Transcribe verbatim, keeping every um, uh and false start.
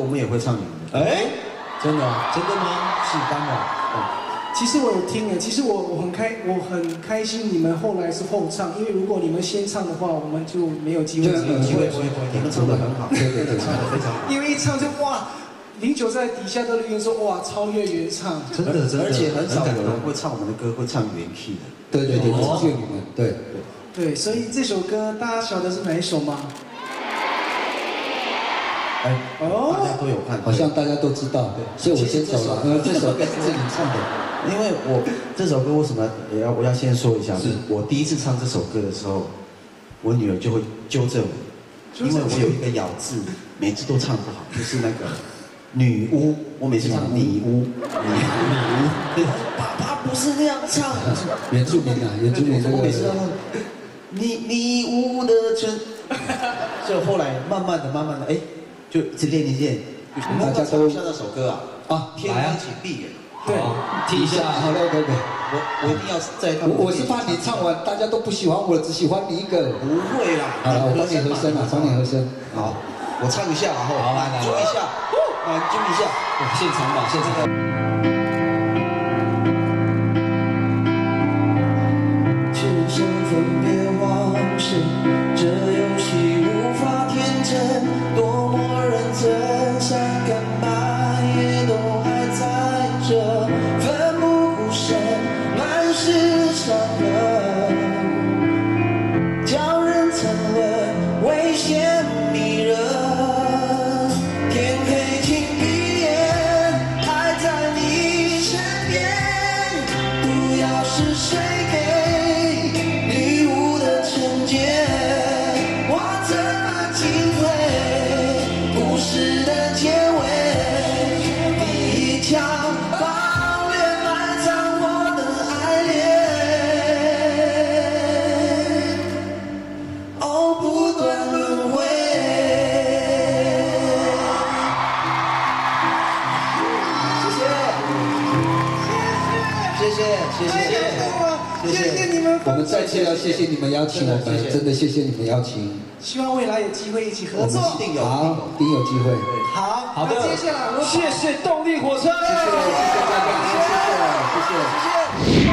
我们也会唱你们的。哎，真的？真的吗？是当然。其实我有听诶，其实我我很开我很开心你们后来是后唱，因为如果你们先唱的话，我们就没有机会。没有机会，你们唱得很好，对对对，唱得非常好。因为一唱就哇。 零九在底下都留言说哇，超越原唱，真的真的，而且很少有人会唱我们的歌，会唱原曲的。对对对，谢谢你们，对对对，所以这首歌大家晓得是哪一首吗？哎，哦，大家都有看，好像大家都知道，对，所以我先走了。呃，这首歌是你唱的，因为我这首歌为什么也要我要先说一下？是我第一次唱这首歌的时候，我女儿就会纠正我，因为我有一个咬字，每次都唱不好，就是那个。 女巫，我每次唱女巫，女巫，爸爸不是那样唱。原住民啊，原住民，我每次都唱你你巫的春。所以后来慢慢的、慢慢的，哎，就一直练一练。大家都唱那首歌啊啊！天黑请闭眼。对，听一下。好嘞，对对。我我一定要在他们。我是怕你唱完大家都不喜欢我，只喜欢你一个。不会啦。好了，我帮你和声啊，帮你和声。好，我唱一下，然后满足一下。 满足一下，现场吧，现场。只想分别往事，这游戏无法天真，多么认真，想干嘛也都还在这，奋不顾身，满是伤痕，叫人沉沦，危险迷人。 我们再次要谢谢你们邀请我们，真的谢谢你们邀请。希望未来有机会一起合作，一定有，一定有机会。好，好的。接下来我们谢谢动力火车，谢谢，谢谢大家，谢谢，谢谢。